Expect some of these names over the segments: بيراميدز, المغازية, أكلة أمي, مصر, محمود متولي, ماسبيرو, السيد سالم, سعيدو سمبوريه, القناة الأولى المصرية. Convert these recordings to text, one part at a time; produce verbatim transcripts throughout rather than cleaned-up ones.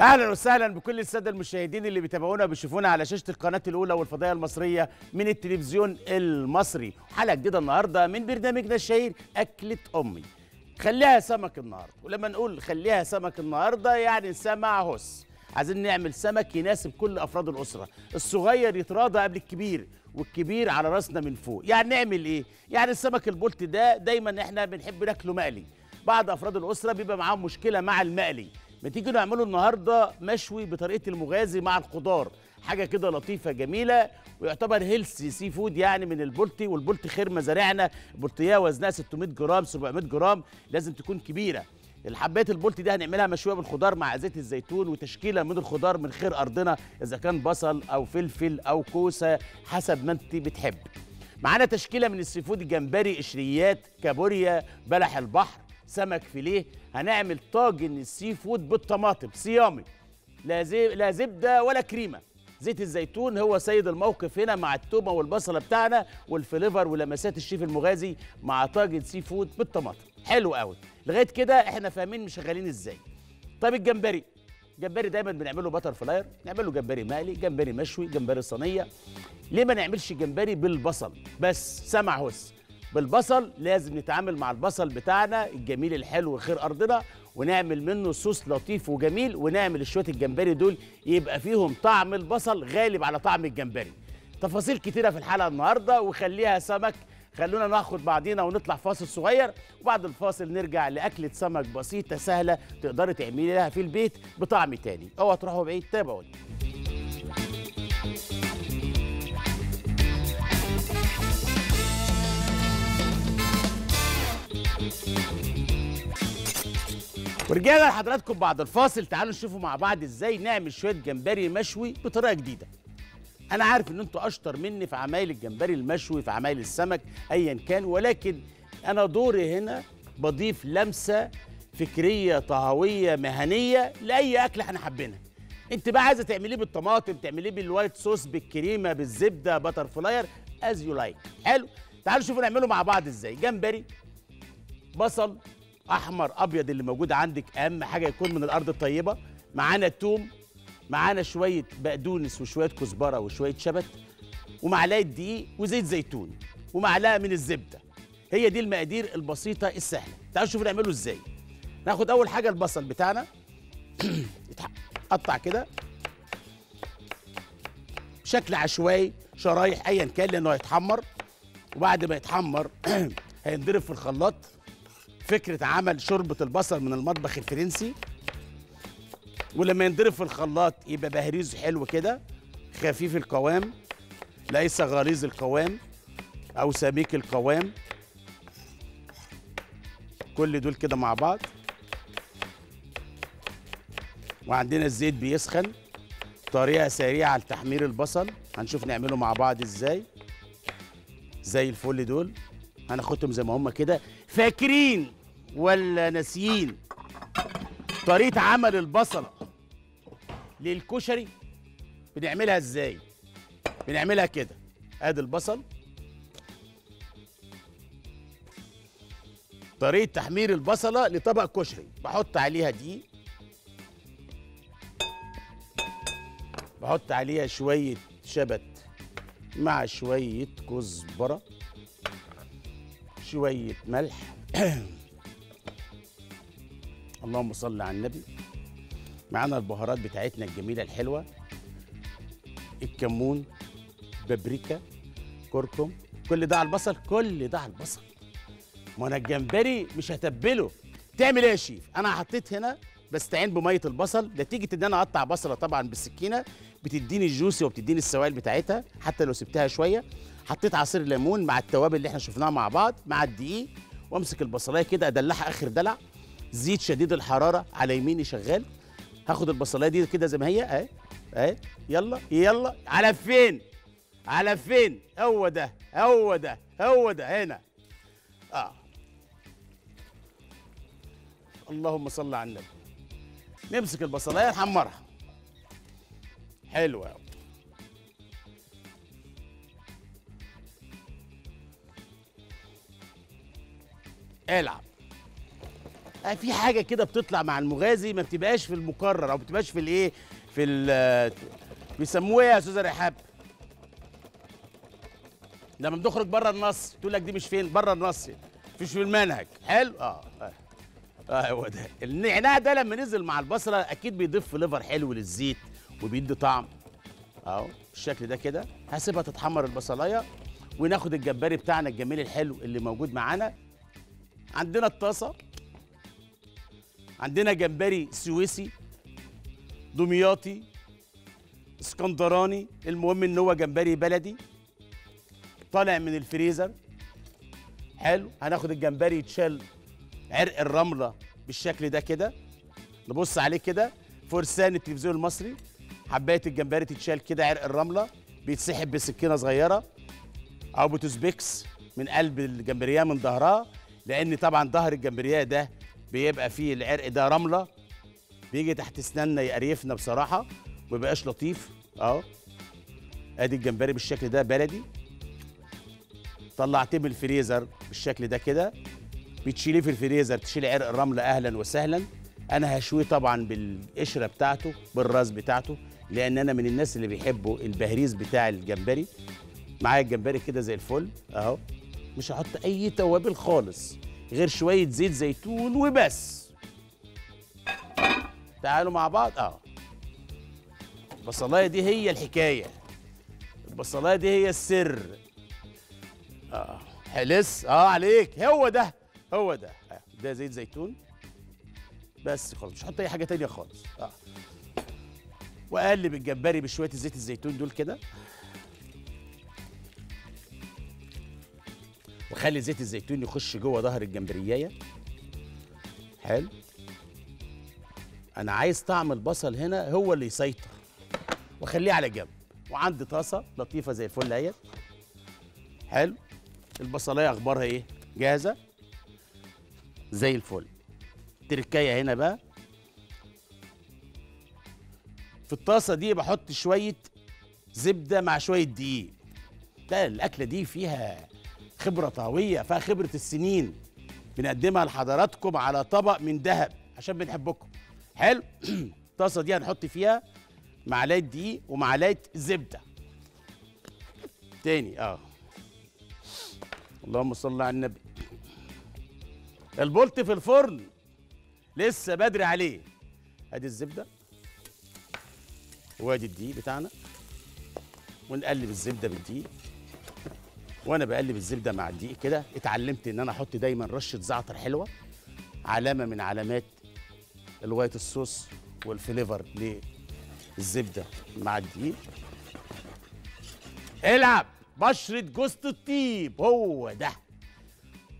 اهلا وسهلا بكل الساده المشاهدين اللي بيتابعونا وبيشوفونا على شاشه القناه الاولى والفضائيه المصريه من التلفزيون المصري. حلقه جديده النهارده من برنامجنا الشهير اكله امي. خليها سمك النهارده، ولما نقول خليها سمك النهارده يعني سمع هوس. عايزين نعمل سمك يناسب كل افراد الاسره، الصغير يتراضى قبل الكبير والكبير على راسنا من فوق. يعني نعمل ايه؟ يعني السمك البلطي ده دايما احنا بنحب ناكله مقلي. بعض افراد الاسره بيبقى معاهم مشكله مع المقلي، ما تيجي نعمله النهارده مشوي بطريقه المغازي مع الخضار، حاجه كده لطيفه جميله ويعتبر هيلثي سي فود يعني من البلطي. والبلطي خير مزارعنا، البلطيه وزنها ستمائة جرام سبعمائة جرام، لازم تكون كبيره. الحبات البلطي دي هنعملها مشويه بالخضار مع زيت الزيتون وتشكيله من الخضار من خير ارضنا، اذا كان بصل او فلفل او كوسه حسب ما انت بتحب. معانا تشكيله من السي فود، جمبري، قشريات، كابوريا، بلح البحر، سمك فيليه. هنعمل طاجن السي فود بالطماطم صيامي، لا لا زبده ولا كريمه، زيت الزيتون هو سيد الموقف هنا مع التومه والبصله بتاعنا والفليفر ولمسات الشيف المغازي مع طاجن سي فود بالطماطم. حلو قوي، لغايه كده احنا فاهمين مشغلين ازاي. طب الجمبري، الجمبري دايما بنعمله باتر فلاير، نعمله جمبري مقلي، جمبري مشوي، جمبري صينيه. ليه ما نعملش جمبري بالبصل بس؟ سمع هوس بالبصل، لازم نتعامل مع البصل بتاعنا الجميل الحلو خير ارضنا ونعمل منه صوص لطيف وجميل، ونعمل شويه الجمبري دول يبقى فيهم طعم البصل غالب على طعم الجمبري. تفاصيل كتيره في الحلقه النهارده وخليها سمك. خلونا ناخد بعضينا ونطلع فاصل صغير، وبعد الفاصل نرجع لاكله سمك بسيطه سهله تقدري تعمليها في البيت بطعم تاني. اوعى تروحوا بعيد، تابعوني. ورجعنا لحضراتكم بعد الفاصل. تعالوا نشوفوا مع بعض ازاي نعمل شويه جمبري مشوي بطريقه جديده. انا عارف ان انتوا اشطر مني في عمايل الجمبري المشوي، في عمايل السمك ايا كان، ولكن انا دوري هنا بضيف لمسه فكريه طهويه مهنيه لاي اكله احنا حابينها. انت بقى عايزه تعمليه بالطماطم، تعمليه بالوايت صوص، بالكريمه، بالزبده، باتر فلاير، از يو لايك. حلو، تعالوا نشوفوا نعمله مع بعض ازاي. جمبري، بصل احمر ابيض اللي موجود عندك، اهم حاجه يكون من الارض الطيبه. معانا التوم، معانا شويه بقدونس وشويه كزبره وشويه شبت ومعلقه دقيق وزيت زيتون ومعلقه من الزبده. هي دي المقادير البسيطه السهله. تعالوا شوفوا نعمله ازاي. ناخد اول حاجه البصل بتاعنا يتقطع كده بشكل عشوائي شرايح ايا كان، لانه هيتحمر وبعد ما يتحمر هينضرب في الخلاط. فكرة عمل شوربة البصل من المطبخ الفرنسي، ولما ينضرب في الخلاط يبقى بهريز حلو كده خفيف القوام، ليس غليظ القوام أو سميك القوام. كل دول كده مع بعض، وعندنا الزيت بيسخن. طريقة سريعة لتحمير البصل هنشوف نعمله مع بعض ازاي. زي الفل، دول هناخدهم زي ما هم كده. فاكرين ولا ناسيين طريقة عمل البصلة للكشري؟ بنعملها ازاي؟ بنعملها كده، ادي البصل. طريقة تحمير البصلة لطبق كشري، بحط عليها دقيق، بحط عليها شوية شبت مع شوية كزبرة، شوية ملح اللهم صل على النبي. معانا البهارات بتاعتنا الجميلة الحلوة، الكمون، بابريكا، كركم، كل ده على البصل، كل ده على البصل. ما انا الجمبري مش هتبله. تعمل ايه يا شيف؟ انا حطيت هنا بستعين بمية البصل، نتيجة ان انا اقطع بصلة طبعا بالسكينة بتديني الجوسي وبتديني السوائل بتاعتها حتى لو سبتها شوية. حطيت عصير ليمون مع التوابل اللي احنا شفناها مع بعض مع الدقيق، وامسك البصلايه كده ادلعها اخر دلع. زيت شديد الحراره على يميني شغال. هاخد البصلايه دي كده زي ما هي اهي اهي، يلا يلا. على فين على فين؟ هو ده هو ده هو ده هنا. اه اللهم صل على النبي. نمسك البصلايه نحمرها حلوه العب. في حاجه كده بتطلع مع المغازي ما بتبقاش في المكرر او ما بتبقاش في الايه في ال بيسموه ايه يا استاذه رحاب؟ لما بتخرج بره النص تقول لك دي مش فين؟ بره النص، مش في المنهج. حلو؟ اه اه هو ده النعناع ده لما نزل مع البصله اكيد بيضيف ليفر حلو للزيت وبيدي طعم اهو بالشكل ده كده. هسيبها تتحمر البصلايه وناخد الجمبري بتاعنا الجميل الحلو اللي موجود معانا. عندنا الطاسه، عندنا جمبري سويسي، دمياطي، اسكندراني، المهم ان هو جمبري بلدي طالع من الفريزر. حلو. هناخد الجمبري يتشال عرق الرمله بالشكل ده كده، نبص عليه كده فرسان التلفزيون المصري. حبايه الجمبري تتشال كده عرق الرمله، بيتسحب بسكينه صغيره او بتوزبيكس من قلب الجمبريه من ظهرها، لان طبعا ظهر الجمبريه ده بيبقى فيه العرق ده رمله، بيجي تحت اسناننا يقريفنا بصراحه ما بقاش لطيف. اهو ادي الجمبري بالشكل ده بلدي، طلعتيه من الفريزر بالشكل ده كده، بتشيليه في الفريزر تشيلي عرق الرمله. اهلا وسهلا. انا هشويه طبعا بالقشره بتاعته بالراس بتاعته، لان انا من الناس اللي بيحبوا البهريز بتاع الجمبري. معايا الجمبري كده زي الفل اهو، مش هحط اي توابل خالص غير شويه زيت زيتون وبس. تعالوا مع بعض. اه البصلايه دي هي الحكايه، البصلايه دي هي السر. اه حلس. اه عليك، هو ده هو ده آه. ده زيت زيتون بس خلاص، مش هحط اي حاجه تانية خالص. اه واقلب الجمبري بشويه زيت الزيتون دول كده، وخلي زيت الزيتون يخش جوه ظهر الجمبريايه. حلو. انا عايز طعم البصل هنا هو اللي يسيطر، وخليه على جنب. وعندي طاسه لطيفه زي الفل اهي. حلو. البصلايه اخبارها ايه؟ جاهزه زي الفل. التركايه هنا بقى، في الطاسه دي بحط شويه زبده مع شويه دقيق. ده الاكله دي فيها خبرة طاوية، فيها خبرة السنين، بنقدمها لحضراتكم على طبق من ذهب عشان بنحبكم. حلو. الطاسة دي هنحط فيها معلقة دقيق ومعلقة زبدة. تاني اه اللهم صل على النبي. البولت في الفرن لسه بدري عليه. ادي الزبدة وادي الدقيق بتاعنا، ونقلب الزبدة بالدقيق. وانا بقلب الزبده مع الدقيق كده اتعلمت ان انا احط دايما رشه زعتر حلوه، علامه من علامات الوايت الصوص والفليفر للزبده مع الدقيق. العب بشره جوزة الطيب، هو ده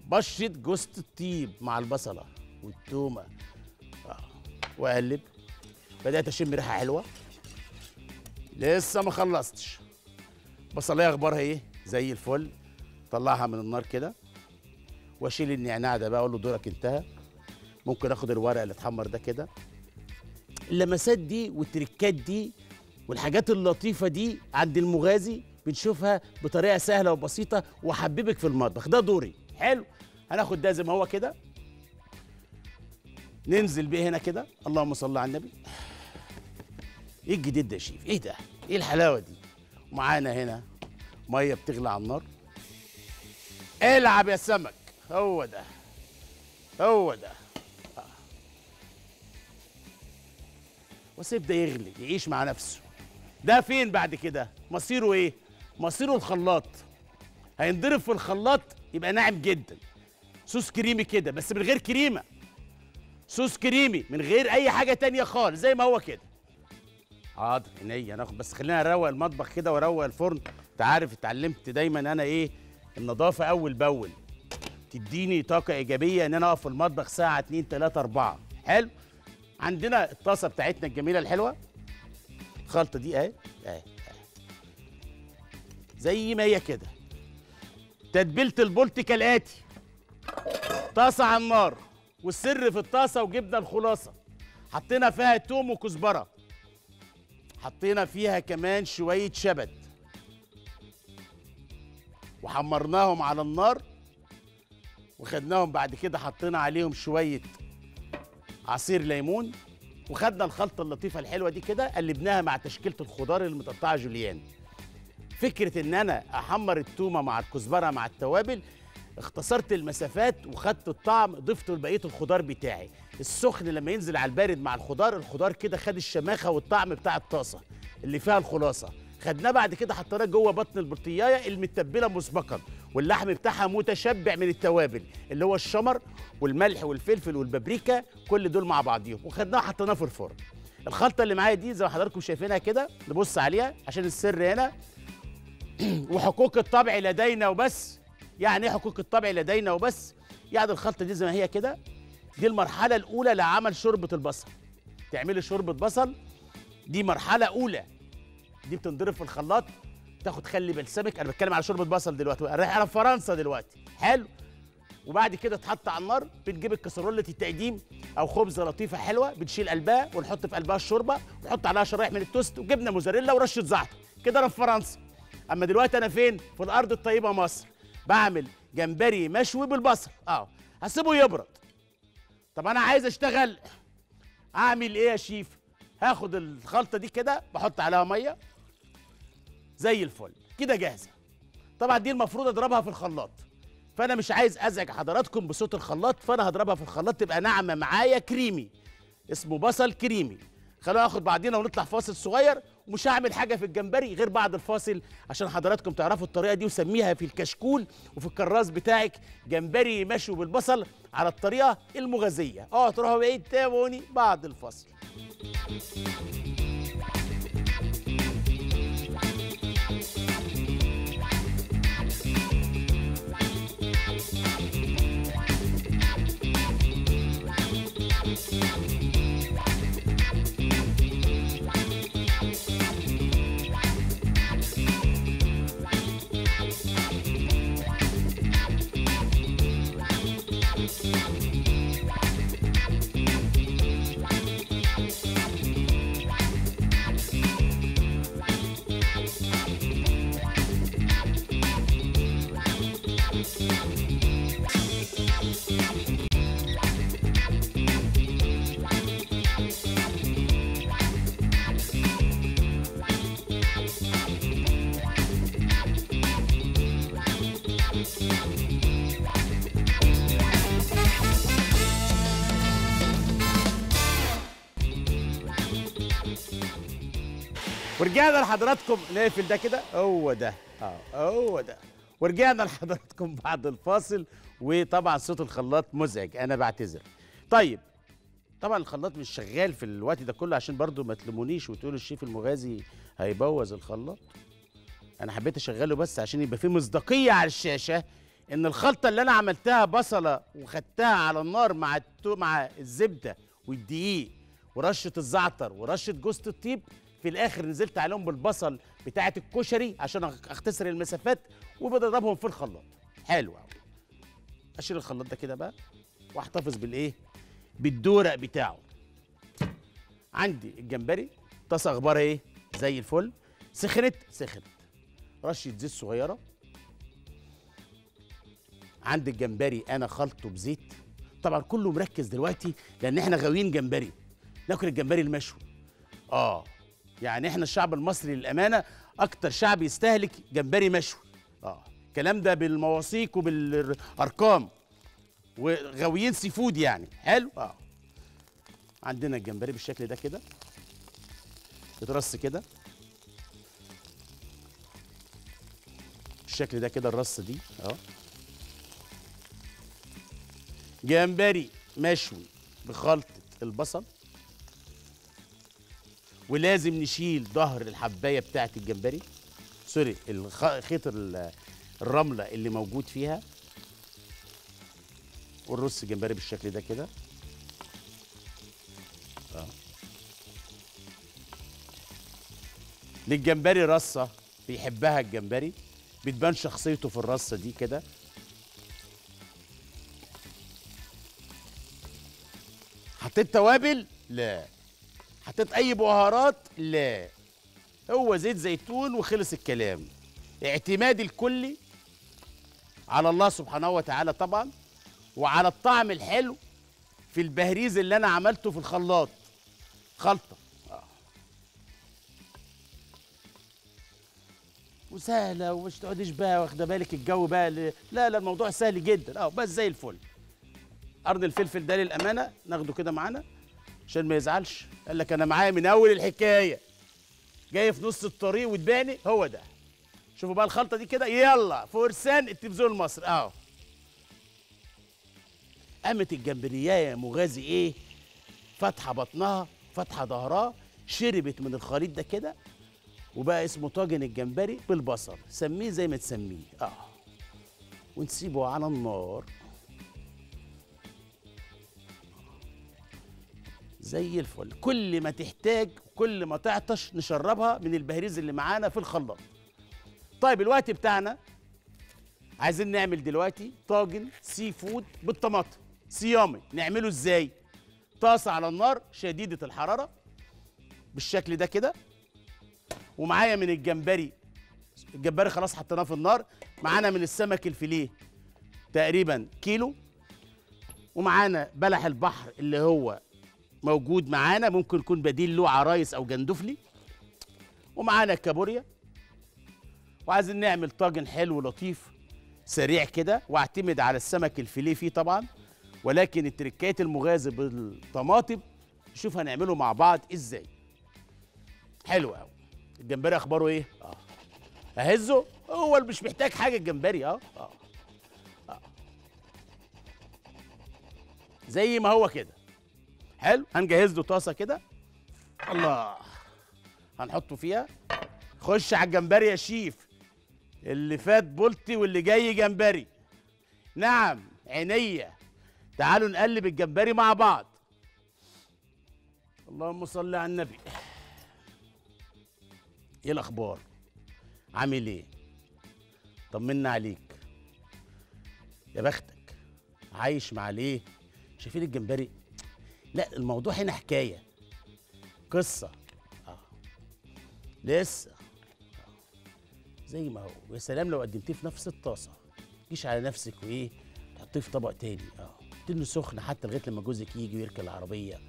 بشره جوزة الطيب مع البصله والتومه. واقلب، بدات اشم ريحه حلوه، لسه ما خلصتش. بصلايه اخبارها ايه؟ زي الفل. طلعها من النار كده واشيل النعناع ده بقى، اقول له دورك انتهى. ممكن اخد الورق اللي اتحمر ده كده. اللمسات دي والتريكات دي والحاجات اللطيفه دي عند المغازي بنشوفها بطريقه سهله وبسيطه وحببك في المطبخ. ده دوري. حلو. هناخد ده زي ما هو كده، ننزل بيه هنا كده. اللهم صل على النبي. ايه الجديد ده يا شيف؟ ايه ده؟ ايه الحلاوه دي؟ ومعانا هنا ميه بتغلي على النار. العب يا سمك، هو ده هو ده آه. وسيب ده يغلي يعيش مع نفسه. ده فين بعد كده؟ مصيره ايه؟ مصيره الخلاط. هينضرب في الخلاط يبقى ناعم جدا. صوص كريمي كده بس من غير كريمه، صوص كريمي من غير اي حاجه تانية خالص زي ما هو كده. حاضر عينيا. هناخد بس خلينا نروق المطبخ كده واروق الفرن. انت عارف اتعلمت دايما انا ايه النظافه اول باول، تديني طاقه ايجابيه ان انا اقف في المطبخ ساعه اتنين تلاتة اربعة. حلو. عندنا الطاسه بتاعتنا الجميله الحلوه، الخلطه دي اهي اهي زي ما هي كده. تتبيله البولت كالاتي: طاسه على النار، والسر في الطاسه وجبنا الخلاصه. حطينا فيها توم وكزبره، حطينا فيها كمان شويه شبت، وحمرناهم على النار وخدناهم بعد كده حطينا عليهم شويه عصير ليمون، وخدنا الخلطه اللطيفه الحلوه دي كده قلبناها مع تشكيله الخضار المتقطعه جوليان. فكره ان انا احمر التومه مع الكزبره مع التوابل، اختصرت المسافات وخدت الطعم، ضفته لبقيه الخضار بتاعي. السخن لما ينزل على البارد مع الخضار، الخضار كده خد الشماخه والطعم بتاع الطاسه اللي فيها الخلاصه. خدناه بعد كده حطيناه جوه بطن البطيايه المتبله مسبقا، واللحم بتاعها متشبع من التوابل اللي هو الشمر والملح والفلفل والبابريكا، كل دول مع بعضيهم، وخدناه حطيناه في الفرن. الخلطه اللي معايا دي زي ما حضراتكم شايفينها كده، نبص عليها عشان السر هنا وحقوق الطبع لدينا وبس. يعني ايه حقوق الطبع لدينا وبس؟ يعني الخلطه دي زي ما هي كده، دي المرحله الاولى لعمل شوربه البصل. تعملي شوربه بصل، دي مرحله اولى، دي بتنضرب في الخلاط، تاخد خل بلسمك، انا بتكلم على شوربه بصل دلوقتي، انا رايح على فرنسا دلوقتي، حلو. وبعد كده تحط على النار، بنجيب الكسرولة التقديم او خبزه لطيفه حلوه، بنشيل قلبها ونحط في قلبها الشوربه، ونحط عليها شرايح من التوست وجبنه موزاريلا ورشه زعتر، كده انا في فرنسا. اما دلوقتي انا فين؟ في الارض الطيبه مصر. بعمل جمبري مشوي بالبصل، اه هسيبه يبرد. طب انا عايز اشتغل، اعمل ايه يا شيف؟ هاخد الخلطه دي كده بحط عليها ميه زي الفل كده جاهزه. طبعا دي المفروض اضربها في الخلاط، فانا مش عايز ازعج حضراتكم بصوت الخلاط، فانا هضربها في الخلاط تبقى ناعمه معايا كريمي، اسمه بصل كريمي. خلونا ناخد بعضينا ونطلع فاصل صغير، ومش هعمل حاجه في الجمبري غير بعد الفاصل عشان حضراتكم تعرفوا الطريقه دي، وسميها في الكشكول وفي الكراس بتاعك جمبري مشوي بالبصل على الطريقه المغازيه. اه تروحوا بعيد، تابعوني بعد الفاصل. ورجعنا لحضراتكم، نقفل ده كده، هو ده اه هو ده. ورجعنا لحضراتكم بعد الفاصل، وطبعا صوت الخلاط مزعج، انا بعتذر. طيب طبعا الخلاط مش شغال في الوقت ده كله عشان برضو ما تلمونيش وتقولوا الشيف المغازي هيبوظ الخلاط. انا حبيت اشغله بس عشان يبقى فيه مصداقيه على الشاشه ان الخلطه اللي انا عملتها بصله وخدتها على النار مع مع الزبده والدقيق ورشه الزعتر ورشه جوزة الطيب، في الاخر نزلت عليهم بالبصل بتاعه الكشري عشان اختصر المسافات، وبضربهم في الخلاط. حلو قوي. اشيل الخلاط ده كده بقى، واحتفظ بالايه؟ بالدورق بتاعه. عندي الجمبري، طاسه اخبارها ايه؟ زي الفل. سخنت سخنت. رشه زيت صغيره. عندي الجمبري انا خلطه بزيت، طبعا كله مركز دلوقتي لان احنا غاويين جمبري، ناكل الجمبري المشوي. اه يعني احنا الشعب المصري للامانه اكتر شعب يستهلك جمبري مشوي. اه الكلام ده بالمواثيق وبالارقام، وغاويين سي فود يعني. حلو. اه عندنا الجمبري بالشكل ده كده يترص كده بالشكل ده كده، الرص دي اه جمبري مشوي بخلطه البصل. ولازم نشيل ظهر الحبايه بتاعه الجمبري، سوري خيط الرمله اللي موجود فيها، ونرص الجمبري بالشكل ده كده. اه للجمبري رصه بيحبها الجمبري، بتبان شخصيته في الرصه دي كده. حطيت توابل؟ لا. حطيت اي بهارات؟ لا، هو زيت زيتون وخلص الكلام. اعتمادي الكلي على الله سبحانه وتعالى طبعا، وعلى الطعم الحلو في البهريز اللي انا عملته في الخلاط خلطه وسهله، ومش تقعديش بقى واخده بالك الجو بقى ل... لا لا الموضوع سهل جدا اه بس زي الفل. قرن الفلفل ده للامانه ناخده كده معانا عشان ما يزعلش، قال لك انا معايا من اول الحكايه جاي في نص الطريق واتباني هو ده. شوفوا بقى الخلطه دي كده، يلا فرسان التلفزيون المصري اهو. قامت الجمبريه يا مغازي ايه؟ فاتحه بطنها فاتحه ظهرها، شربت من الخليط ده كده وبقى اسمه طاجن الجمبري بالبصل، سميه زي ما تسميه اه ونسيبه على النار زي الفل. كل ما تحتاج كل ما تعطش نشربها من البهريز اللي معانا في الخلاط. طيب الوقت بتاعنا عايزين نعمل دلوقتي طاجن سي فود بالطماطم صيامي. نعمله ازاي؟ طاسه على النار شديده الحراره بالشكل ده كده، ومعايا من الجمبري، الجمبري خلاص حطيناه في النار، معانا من السمك الفيليه تقريبا كيلو، ومعانا بلح البحر اللي هو موجود معانا ممكن يكون بديل له عرايس او جندفلي، ومعانا كابوريا. وعايزين نعمل طاجن حلو لطيف سريع كده، واعتمد على السمك الفيليه فيه طبعا، ولكن التركات المغازي بالطماطم نشوف هنعمله مع بعض ازاي. حلو قوي. الجمبري اخباره ايه؟ اه اهزه، هو مش محتاج حاجه الجمبري اه اه اه زي ما هو كده. حلو، هنجهز له طاسه كده، الله، هنحطه فيها. خش على الجمبري يا شيف، اللي فات بولتي واللي جاي جمبري. نعم عينيا، تعالوا نقلب الجمبري مع بعض. اللهم صل على النبي. ايه الاخبار؟ عامل ايه؟ طمنا عليك يا بختك، عايش مع ليه؟ شايفين الجمبري؟ لا الموضوع هنا حكايه قصه اه لسه آه. زي ما هو. يا سلام لو قدمتيه في نفس الطاسه، متجيش على نفسك وايه تحطيه في طبق تاني اه تنه سخن حتى لغايه لما جوزك يجي ويركب العربيه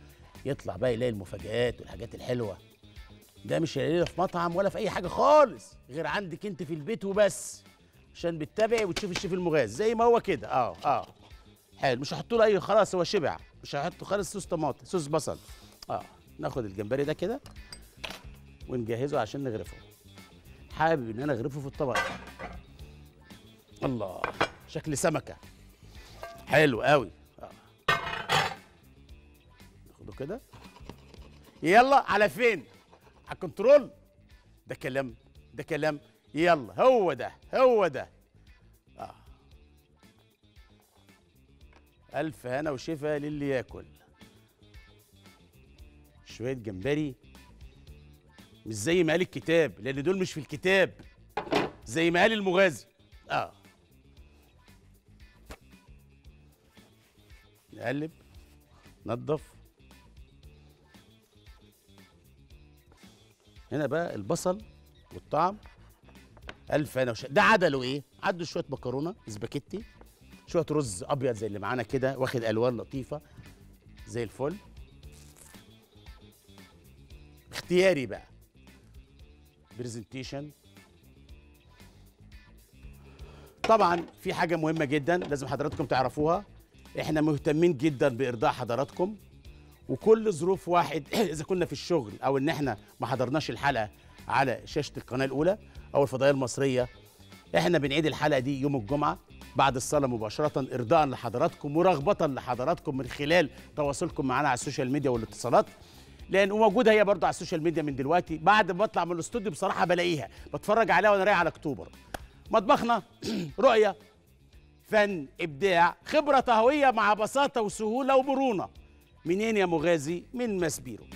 يطلع بقى يلاقي المفاجآت والحاجات الحلوه. ده مش هيلاقيه في مطعم ولا في اي حاجه خالص غير عندك انت في البيت وبس، عشان بتتابعي وتشوفي الشيف المغاز زي ما هو كده اه اه حلو. مش هحط له اي، خلاص هو شبع، مش هحط خالص صوص طماطم صوص بصل اه ناخد الجمبري ده كده ونجهزه عشان نغرفه. حابب ان انا اغرفه في الطبق ده. الله، شكل سمكه حلو قوي اه ناخده كده. يلا على فين؟ على الكنترول. ده كلام ده كلام، يلا هو ده هو ده اه الف هنا وشفا للي ياكل. شويه جمبري مش زي ما قال الكتاب، لان دول مش في الكتاب زي ما قال المغازي اه نقلب ننضف. هنا بقى البصل والطعم الف هنا وش... ده عدله ايه؟ عدله شويه مكرونه سباكيتي، شويه رز ابيض زي اللي معانا كده واخد الوان لطيفه زي الفل. اختياري بقى برزنتيشن. طبعا في حاجه مهمه جدا لازم حضراتكم تعرفوها، احنا مهتمين جدا بارضاء حضراتكم، وكل ظروف واحد اذا كنا في الشغل او ان احنا ما حضرناش الحلقه على شاشه القناه الاولى او الفضائيه المصريه، احنا بنعيد الحلقه دي يوم الجمعه بعد الصلاه مباشره ارضاء لحضراتكم ورغبه لحضراتكم من خلال تواصلكم معنا على السوشيال ميديا والاتصالات، لان موجوده هي برضه على السوشيال ميديا من دلوقتي. بعد ما بطلع من الاستوديو بصراحه بلاقيها بتفرج عليها وانا رايح على اكتوبر. مطبخنا رؤيه فن ابداع خبره طهويه مع بساطه وسهوله ومرونه. منين يا مغازي؟ من ماسبيرو.